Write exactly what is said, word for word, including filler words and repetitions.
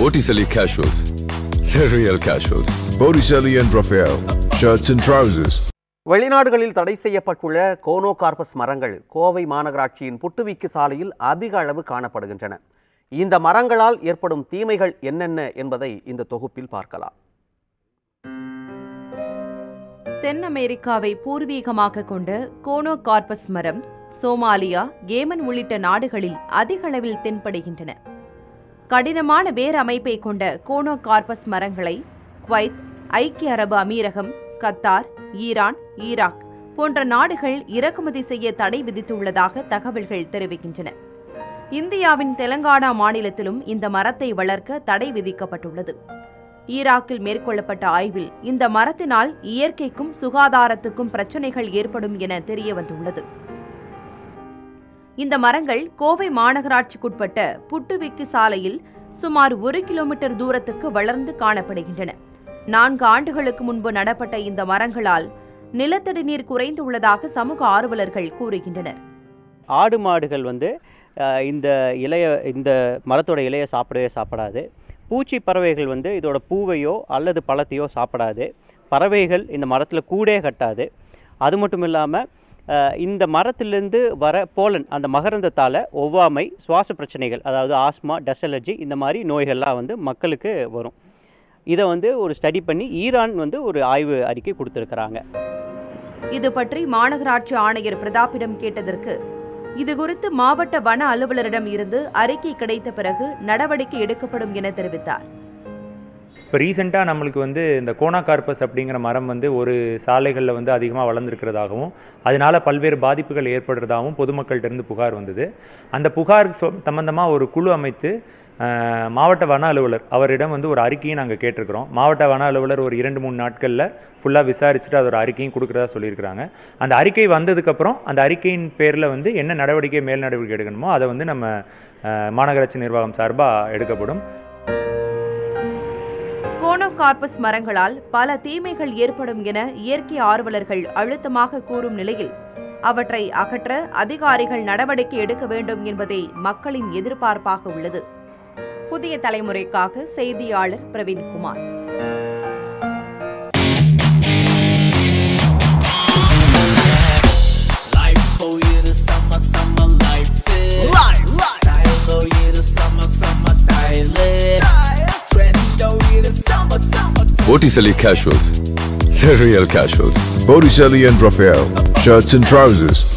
Botticelli casuals. The real casuals. Botticelli and Raphael. Shirts and trousers. வெளிநாடுகளில் தடை செய்யப்பட்டுள்ள கோனோகார்பஸ் மரங்கள் கோவை மாநகராட்சியின் புட்டுவிக்கிசாலையில் அதிக அளவு காணப்படுகின்றன. இந்த மரங்களால் ஏற்படும் தீமைகள் என்னென்ன என்பதை இந்த தொகுப்பில் பார்க்கலாம். தென் அமெரிக்காவை பூர்வீகமாக கொண்ட கோனோகார்பஸ் மரம் சோமாலியா, ஏமன் உள்ளிட்ட நாடுகளில் அதிக அளவில் தென்படுகின்றன. கடினமான வேர் அமைப்பை கொண்ட கோனோகார்பஸ் மரங்களை குவைத், ஐக்கிய அரபு அமீரகம், கத்தார், ஈரான், ஈராக் போன்ற நாடுகள் இறக்குமதி செய்ய தடை விதித்துள்ளதாக தகவல்கள் தெரிவிக்கின்றன. இந்தியாவின் தெலங்கானா மாநிலத்திலும் இந்த மரத்தை வளர்க்க தடை விதிக்கப்பட்டுள்ளது. ஈராக்கில் மேற்கொள்ளப்பட்ட ஆய்வில் இந்த மரத்தினால் இயற்கைக்கும் சுகாதாரத்துக்கும் பிரச்சினைகள் ஏற்படும் என தெரிய வந்துள்ளது. இந்த மரங்கள் கோவை மாநகராட்சிக்குட்பட்ட புட்டுவிக்கு சாலையில் சுமார் ஒரு கிலோமீட்டர் தூரத்துக்கு வளர்ந்து காணப்படுகின்றன. நான்கு ஆண்டுகளுக்கு முன்பு நடப்பட்ட இந்த மரங்களால் நிலத்தடி நீர் குறைந்துள்ளதாக சமூக ஆர்வலர்கள் கூறுகின்றனர். ஆடு மாடுகள் வந்து இந்த இலைய இந்த மரத்தோட இலையை சாப்பிடவே சாப்பிடாது. பூச்சி பறவைகள் வந்து இதோட பூவையோ அல்லது பழத்தையோ சாப்பிடாது. பறவைகள் இந்த மரத்தில் கூடே கட்டாது. அது மட்டும் இல்லாமல் இந்த மரத்திலிருந்து வர போலன், அந்த மகரந்தத்தால் ஒவ்வாமை, சுவாச பிரச்சனைகள், அதாவது ஆஸ்மா, டஸ்ட் அலர்ஜி, இந்த மாதிரி நோய்கள்லாம் வந்து மக்களுக்கு வரும். இதை வந்து ஒரு ஸ்டடி பண்ணி ஈரான் வந்து ஒரு ஆய்வு அறிக்கை கொடுத்திருக்கிறாங்க. இது பற்றி மாநகராட்சி ஆணையர் பிரதாப்பிடம் கேட்டதற்கு இது குறித்து மாவட்ட வன அலுவலரிடம் இருந்து அறிக்கை கிடைத்த பிறகு நடவடிக்கை எடுக்கப்படும் என தெரிவித்தார். இப்போ ரீசெண்டாக நம்மளுக்கு வந்து இந்த கோனோகார்பஸ் அப்படிங்கிற மரம் வந்து ஒரு சாலைகளில் வந்து அதிகமாக வளர்ந்துருக்கிறதாகவும் அதனால் பல்வேறு பாதிப்புகள் ஏற்படுறதாகவும் பொதுமக்கள்கிட்டருந்து புகார் வந்தது. அந்த புகார் சம்பந்தமாக ஒரு குழு அமைத்து மாவட்ட வன அலுவலர் அவரிடம் வந்து ஒரு அறிக்கையை நாங்கள் கேட்டிருக்கிறோம். மாவட்ட வன அலுவலர் ஒரு இரண்டு மூணு நாட்களில் ஃபுல்லாக விசாரிச்சுட்டு அதோட அறிக்கையும் கொடுக்குறதா சொல்லியிருக்கிறாங்க. அந்த அறிக்கை வந்ததுக்கப்புறம் அந்த அறிக்கையின் பேரில் வந்து என்ன நடவடிக்கை மேல் நடவடிக்கை எடுக்கணுமோ அதை வந்து நம்ம மாநகராட்சி நிர்வாகம் சார்பாக எடுக்கப்படும். கோனோகார்பஸ் மரங்களால் பல தீமைகள் ஏற்படும் என இயற்கை ஆர்வலர்கள் அழுத்தமாக கூறும் நிலையில் அவற்றை அகற்ற அதிகாரிகள் நடவடிக்கை எடுக்க வேண்டும் என்பதே மக்களின் எதிர்பார்ப்பாக உள்ளது. புதிய தலைமுறைக்காக செய்தியாளர் Praveen Kumar. Botticelli casuals, the real casuals. Botticelli and Raphael, shirts and trousers.